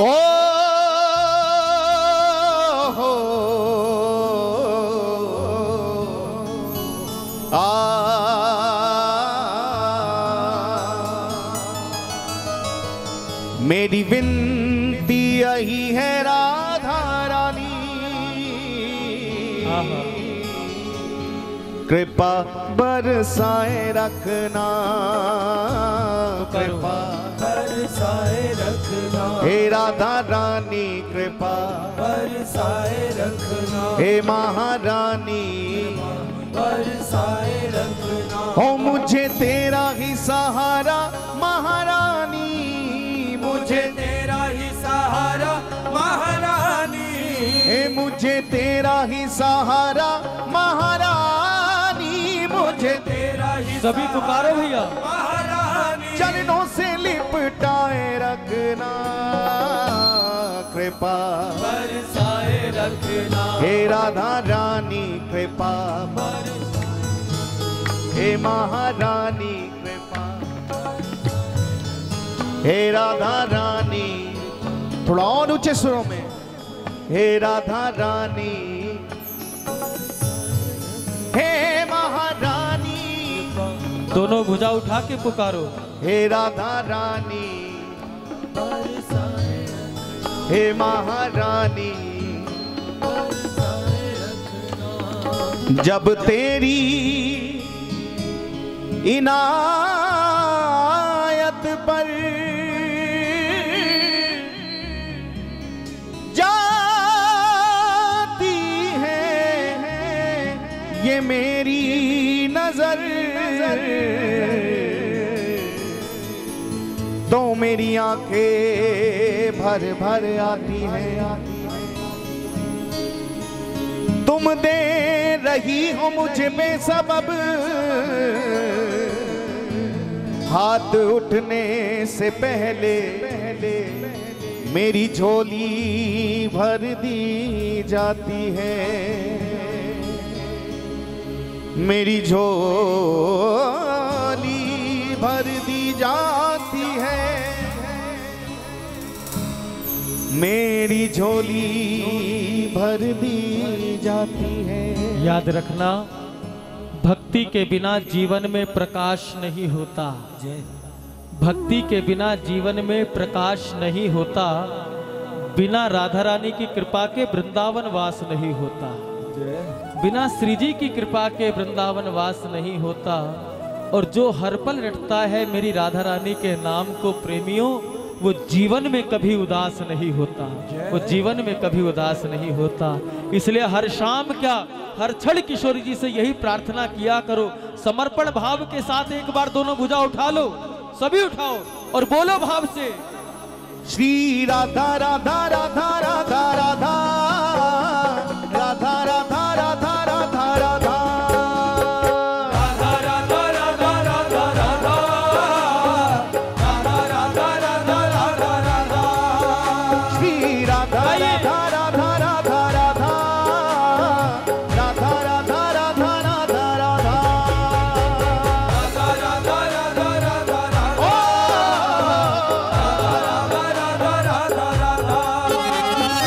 मेरी विनती यही है राधा रानी, कृपा बरसाए रखना, कृपा बरसाए रखना, हे राधा रानी कृपा बरसाए रखना, हे महारानी बरसाए रखना, हो मुझे तेरा ही सहारा महारानी, मुझे तेरा ही सहारा महारानी, हे मुझे तेरा ही सहारा महारानी, मुझे तेरा ही सभी पुकारो भैया महारानी, चरणों से लिपटाए रखना, कृपा बरसाए रखना, हे राधा रानी कृपा बरसाए, हे महारानी कृपा, हे राधा रानी। थोड़ा और ऊंचे सुरों में, हे राधा रानी, हे महारानी, दोनों भुजा उठा के पुकारो, हे राधा रानी, हे महारानी, जब तेरी इनायत पर ये मेरी नजर, तो मेरी आंखें भर भर आती हैं, तुम दे रही हो मुझे बेसबब, हाथ उठने से पहले मेरी झोली भर दी जाती है, मेरी झोली भर दी जाती है, मेरी झोली भर दी जाती है। याद रखना, भक्ति के बिना जीवन में प्रकाश नहीं होता, भक्ति के बिना जीवन में प्रकाश नहीं होता, बिना राधा रानी की कृपा के वृंदावन वास नहीं होता, बिना श्री जी की कृपा के वृंदावन वास नहीं होता। और जो हर पल रटता है मेरी राधा रानी के नाम को प्रेमियों, वो जीवन में कभी उदास नहीं होता, वो जीवन में कभी उदास नहीं होता। इसलिए हर शाम क्या हर क्षण किशोरी जी से यही प्रार्थना किया करो, समर्पण भाव के साथ एक बार दोनों भुजा उठा लो, सभी उठाओ और बोलो भाव से, श्री राधा राधा राधा राधा राधा राधा राधा राधा राधा राधा राधा राधा राधा राधा राधा राधा राधा राधा राधा राधा, श्री राधा राधा राधा राधा राधा राधा राधा राधा राधा राधा राधा राधा राधा राधा राधा राधा।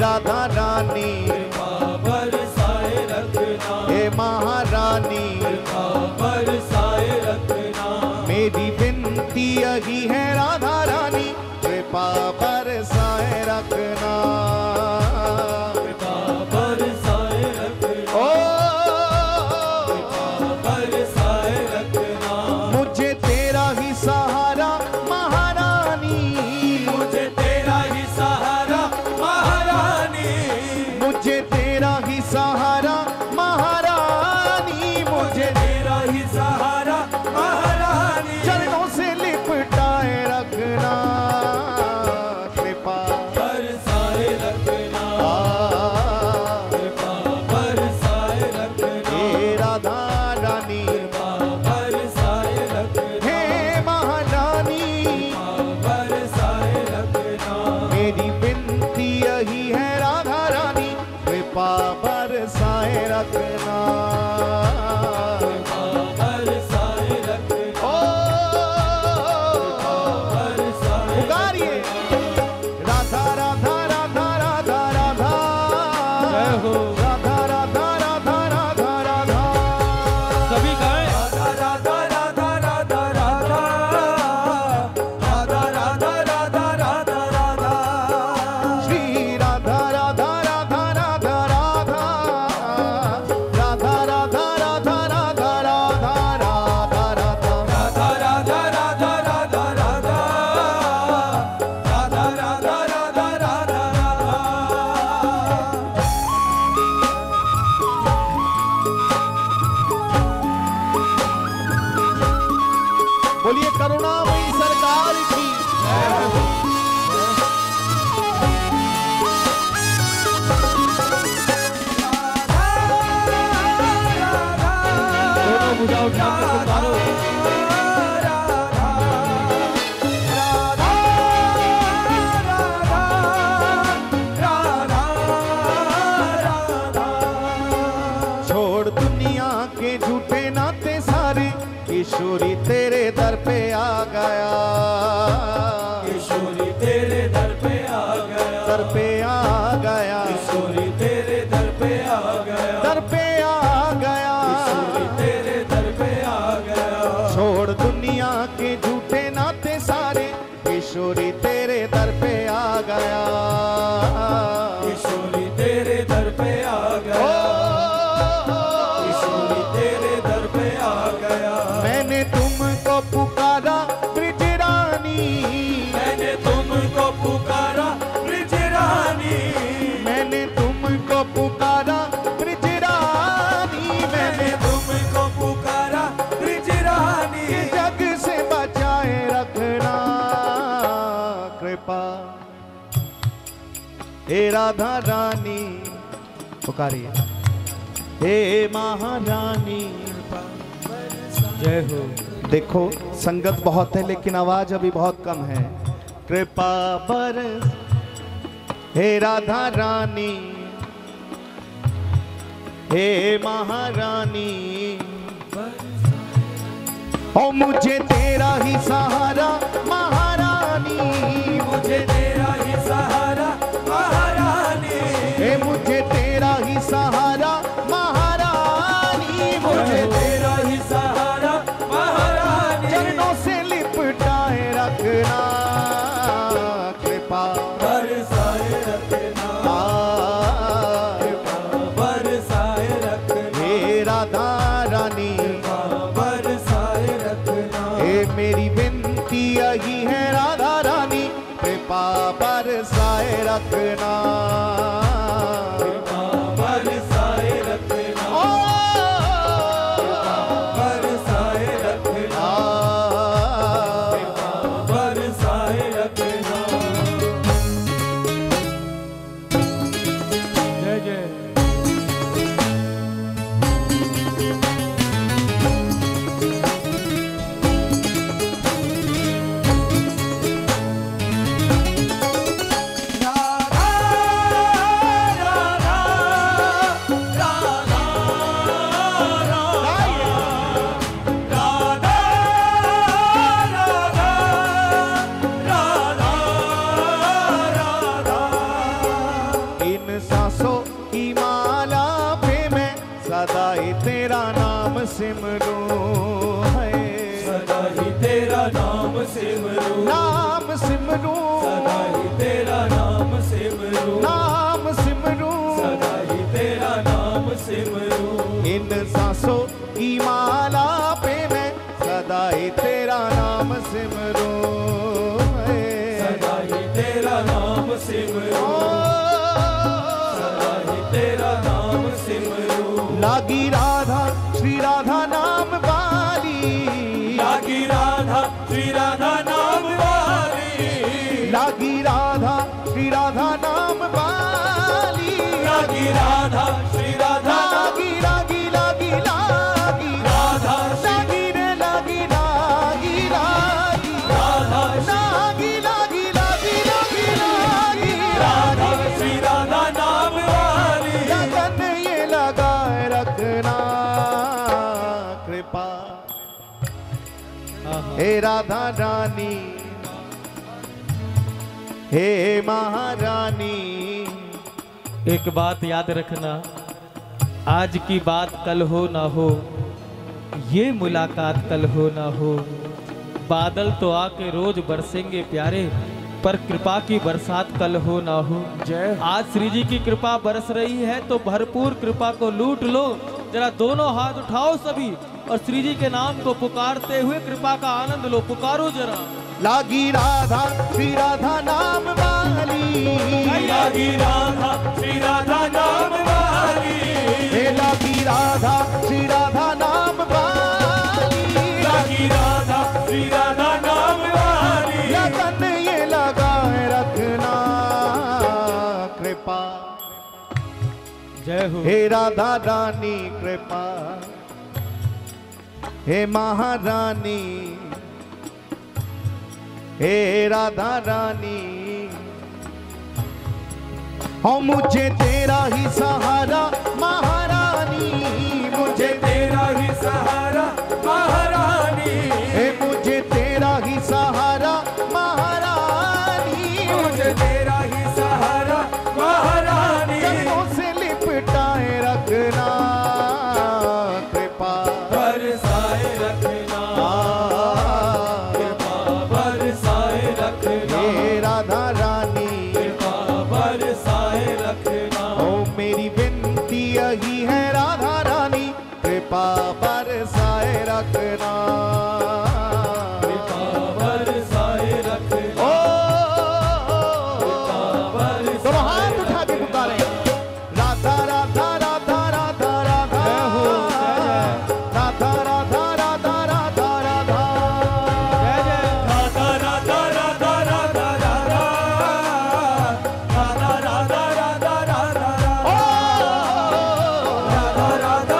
राधा रानी बरसाए रखना, हे महारानी बरसाए रखना, मेरी विनती यही है राधा रानी, कृपा बरसाए रखना, कृपा बरसाए रखना, ओ कृपा बरसाए रखना, मुझे तेरा ही सहारा महारानी, मुझे तेरा ही सहारा, मुझे तेरा ही सहारा महारानी, मुझे तेरा ही सहारा महारानी, चरणों से लिपटाए रखना कृपा बरसाए रखना, कृपा बरसाए रखना, हे राधा रानी कृपा बरसाए रखना, हे महारानी कृपा बरसाए रखना, मेरी बिनती यही है राधा रानी कृपा बरसाए रखना। किशोरी तेरे दर पे आ गया, किशोरी तेरे दर पे आ गया, दर पे आ गया, किशोरी तेरे दर पे आ गया, दर पे आ गया, किशोरी तेरे दर पे आ गया, छोड़ दुनिया के झूठे नाते सारे, किशोरी तेरे दर पे आ गया, किशोरी तेरे दर पे आ गया, किशोरी तेरे दर पे आ गया। मैंने तुमको पुकारा ब्रज रानी, मैंने तुमको पुकारा ब्रज रानी, मैंने तुमको पुकारा ब्रज रानी, मैंने तुमको पुकारा ब्रज रानी, जग से बचाए रखना कृपा हे राधा रानी। पुकारिए हे महारानी जय हो। देखो संगत बहुत है लेकिन आवाज अभी बहुत कम है। कृपा बरस हे राधा रानी, हे महारानी, ओ मुझे तेरा ही सहारा महारानी, मुझे तेरा ही सहारा महारानी, हे मुझे तेरा ही सहारा महारानी, मुझे तेरा ही सहारा महारानी, चरणों से लिपटाए रखना कृपा बरसाए रखना, कृपा बरसाए रखना, हे राधा रानी कृपा बरसाए रखना, हे मेरी विनती यही है राधा रानी कृपा बरसाए रखना। इन सांसों की माला पे मैं सदा ही तेरा नाम सिमरूं, सदा ही तेरा नाम सिमरूं, सदा ही लागी राधा श्री राधा नाम वाली, लागी राधा श्री राधा नाम वाली, लागी राधा श्री राधा नाम वाली, लागी राधा श्री राधा लागी लागी लागी लागी राधा लागी रे लागी लागी लागी राधा लागी लागी लागी लागी लागी राधा श्री राधा नाम वाली। लगन ये लगाए रखना कृपा, हे राधा रानी हे महारानी। एक बात याद रखना, आज की बात कल हो ना हो, ये मुलाकात कल हो ना हो। बादल तो आके रोज बरसेंगे प्यारे, पर कृपा की बरसात कल हो ना हो। जय। आज श्री जी की कृपा बरस रही है तो भरपूर कृपा को लूट लो। जरा दोनों हाथ उठाओ सभी और श्री जी के नाम को पुकारते हुए कृपा का आनंद लो। पुकारो जरा, लागी राधा श्री राधा नाम वाली, लागी राधा श्री राधा नाम वाली, हे लागी राधा श्री राधा नाम वाली, लागी राधा श्री राधा नाम वाली। लगन ये लगाए रखना कृपा, जय हो हे राधा रानी कृपा, हे महारानी हे राधा रानी। हो मुझे तेरा ही सहारा महारानी, मुझे तेरा ही सहारा महारानी, हे मुझे तेरा ही सहारा महारानी, मुझे तेरा ही सहारा महारानी। कदमों से लिपटाए रखना कृपा, बरसाए रखना रखना बरसाए रखना। ओ हाथ उठा के पुकारे, राधा राधा राधा राधा राधा, हो राधा राधा राधा राधा राधा, राधा राधा राधा राधा राधा, राधा राधा राधा राधा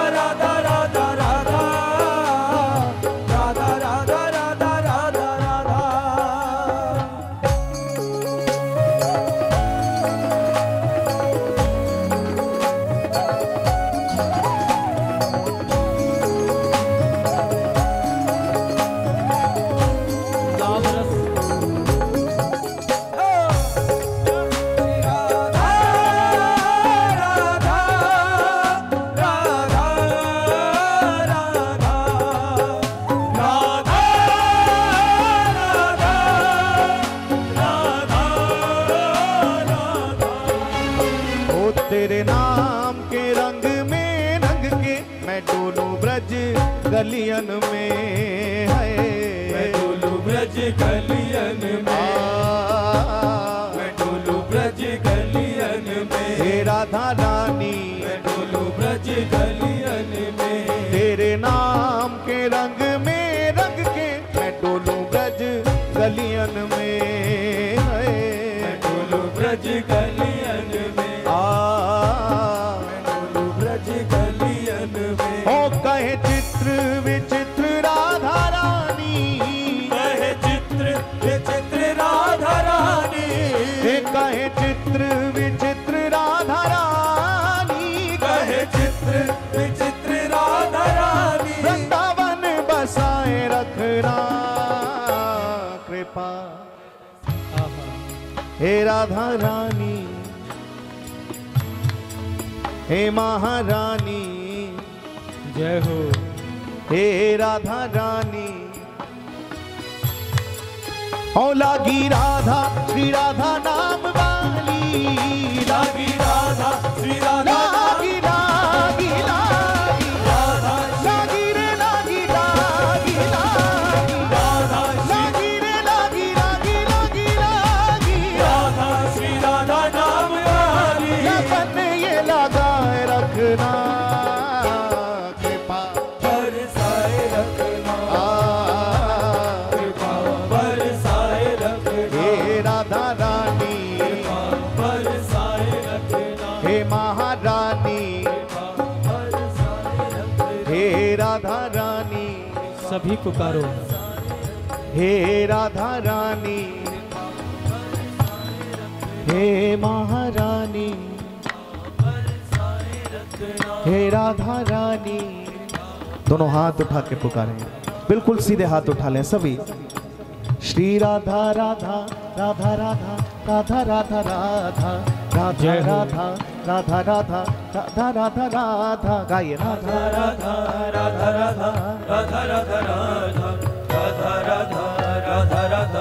राधा, तेरे नाम के रंग में रंग के मैं डोलू ब्रज गलियन में है, मैं डोलू ब्रज गलियन में, मैं डोलू ब्रज गलियन में, हे राधा रानी मैं डोलू ब्रज गलियन में। तेरे नाम के रंग में रंग के मैं डोलू ब्रज गलियन में है, मैं डोलू ब्रज गलियन में, चित्र विचित्र राधा रानी, कहे चित्र विचित्र राधा रानी, कहे चित्र विचित्र राधा रानी, कहे चित्र विचित्र राधा रानी। वृंदावन बसाए रखना कृपा, हे राधा रानी हे महारानी। जय हो हे राधा रानी। ओ लागी राधा श्री राधा नाम वाली, लागी राधा श्री राधा लागी लागी लागी राधा लागी रे लागी लागी लागी राधा लागी रे लागी लागी लागी लागी राधा श्री राधा नाम वाली। लगन ये लगाए रखना हे महारानी, हे राधा रानी सभी पुकारो, हे राधा रानी, हे महारानी, हे राधा रानी। दोनों हाथ उठा के पुकारें, बिल्कुल सीधे हाथ उठा लें सभी। श्री राधा राधा राधा राधा राधा राधा राधा राधा राधा राधा राधा राधा राधा राधा गाय राधा राधा राधा राधा राधा राधा राधा राधा राधा राधा राधा राधा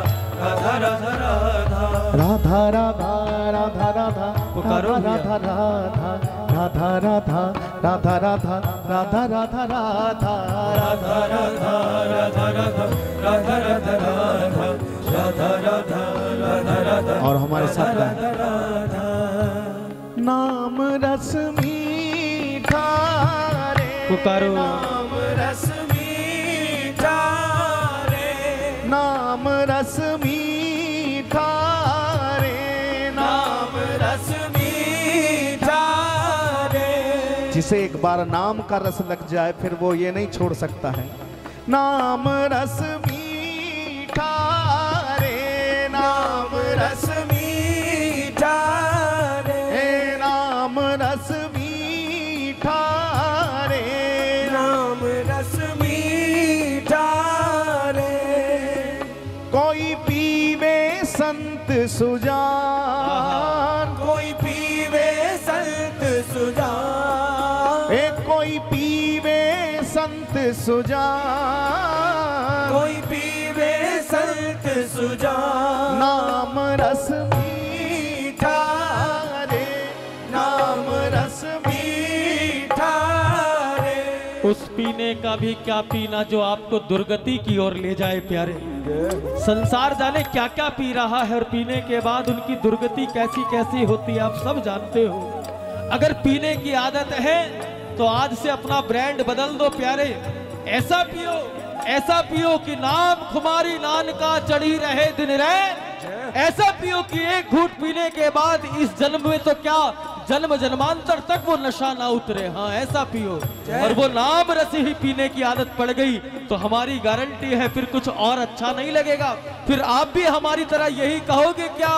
राधा राधा राधा राधा पुकारो राधा राधा राधा राधा राधा राधा राधा राधा राधा राधा राधा राधा राधा राधा राधा राधा राधा राधा राधा राधा। और हमारे साथ नाम रस मीठा रे पुकारो, नाम रस मीठा रे, नाम रस मीठा रे, नाम रस मीठा रे। जिसे एक बार नाम का रस लग जाए फिर वो ये नहीं छोड़ सकता है। नाम रस मीठा, नाम रस मीठा रे, नाम रस मीठा रे, नाम रस मीठा रे। कोई पीवे संत सुजान, कोई पीवे संत सुजान, ए कोई पीवे संत सुजान, कोई पीवे संत सुजान। नाम रस मीठा रे, नाम रस मीठा रे। उस पीने का भी क्या पीना जो आपको दुर्गति की ओर ले जाए प्यारे। संसार जाने क्या क्या पी रहा है और पीने के बाद उनकी दुर्गति कैसी कैसी होती है आप सब जानते हो। अगर पीने की आदत है तो आज से अपना ब्रांड बदल दो प्यारे। ऐसा पियो कि नाम खुमारी नान का चढ़ी रहे दिन रात। ऐसा पियो कि एक घूंट पीने के बाद इस जन्म में तो क्या जन्म जन्मांतर तक वो नशा ना उतरे। हाँ ऐसा पियो। और वो नाम रस ही पीने की आदत पड़ गई तो हमारी गारंटी है फिर कुछ और अच्छा नहीं लगेगा। फिर आप भी हमारी तरह यही कहोगे क्या?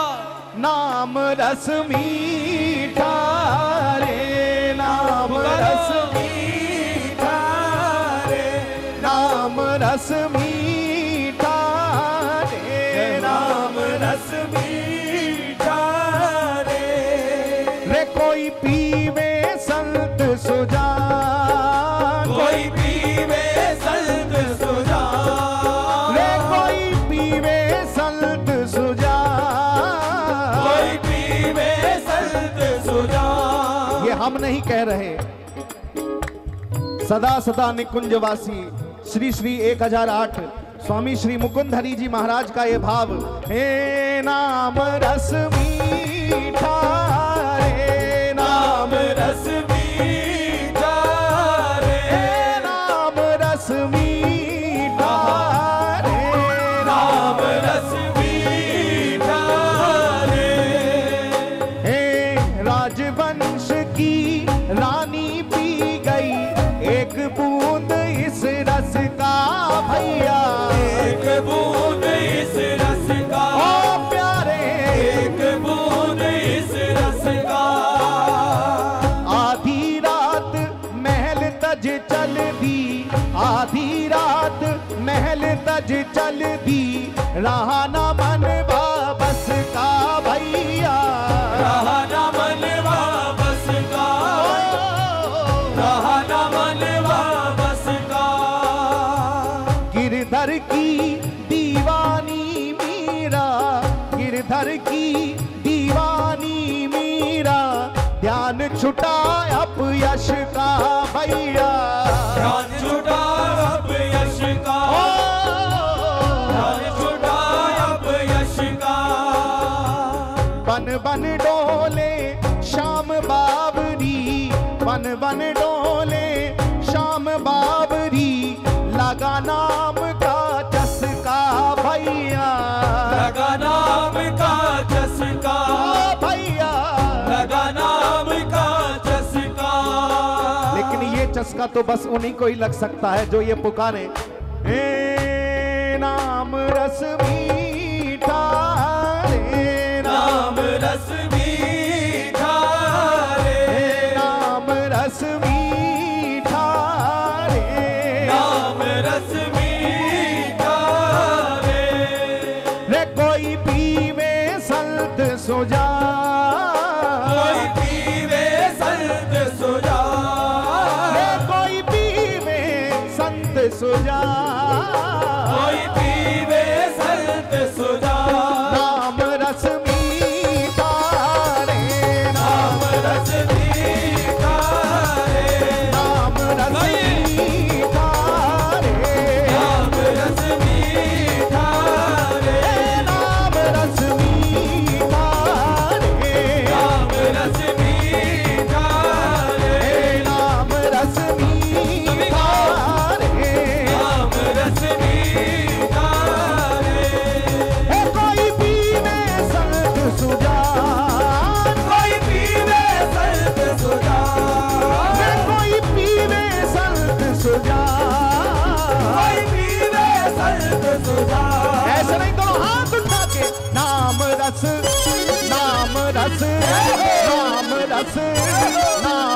नाम रस मीठा रे, नाम रस मीठा रे, नाम रस मीठा रे, नाम रस मीठा रे। रे कोई पीवे संत सुजान, कोई पीवे संत सुजान, रे कोई पीवे संत सुजान, कोई पीवे संत सुजान। ये हम नहीं कह रहे, सदा सदा निकुंजवासी श्री श्री 1008 स्वामी श्री मुकुंदरी जी महाराज का ये भाव। हे नाम रस मीठा रे, नाम रस मीठा रे, नाम रस मीठा रे, नाम रस मीठा रे। हे राजवंश की रानी पी गई एक बूंद इस रस का भैया, एक बूंद इस रस का, ओ प्यारे एक बूंद इस रस का। आधी रात महल तज चल दी, आधी रात महल तज चल दी, रहा ना मन वापस का भैया, रहा ना मन वापस का, रहा ना मन वापस का। गिरधर की दीवानी मीरा, गिरधर की दीवानी मीरा, ध्यान छुटा अब यश का भैया, ध्यान छुटा अब यश का, ध्यान छुटा अब यश का। बन बन डोले शाम बाबरी, बन बन डोले शाम बाबरी, लगा नाम का चस्का भैया, लगा नाम का चस्का भैया, लगा नाम का चस्का तो बस उन्हीं को ही लग सकता है जो ये पुकारे, हे नाम रस मीठा, हे नाम रस मीठा, हे नाम रस मीठा, हे नाम रस मीठा रे। कोई पीवे संत सुजा, नाम रस, नाम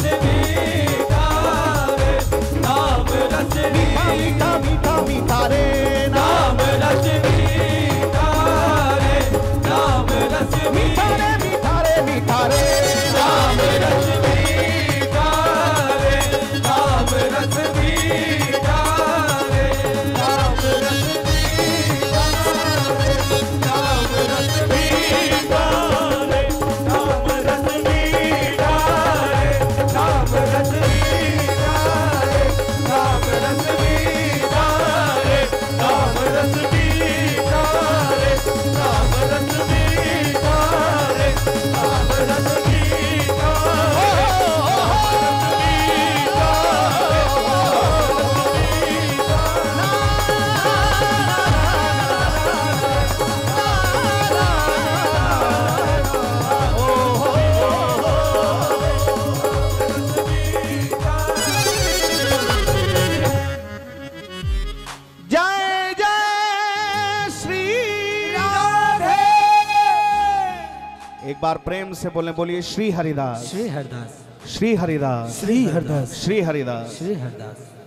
मीठा, नाम रस मीठा मीठा मीठा मीठा रे, नाम रस मीठा रे, नाम रस मीठा रे मीठा रे मीठा रे, नाम रस मीठा रे, नाम रस मीठा रे, नाम रस मीठा रे, नाम रस मीठा रे, नाम रस मीठा रे, नाम रस मीठा रे, नाम रस मीठा रे, नाम रस मीठा रे, नाम रस मीठा रे, नाम रस मीठा रे। बार प्रेम से बोले, बोलिए श्री हरिदास, श्री हरिदास, श्री हरिदास, श्री हरिदास, श्री हरिदास, श्री हरिदास।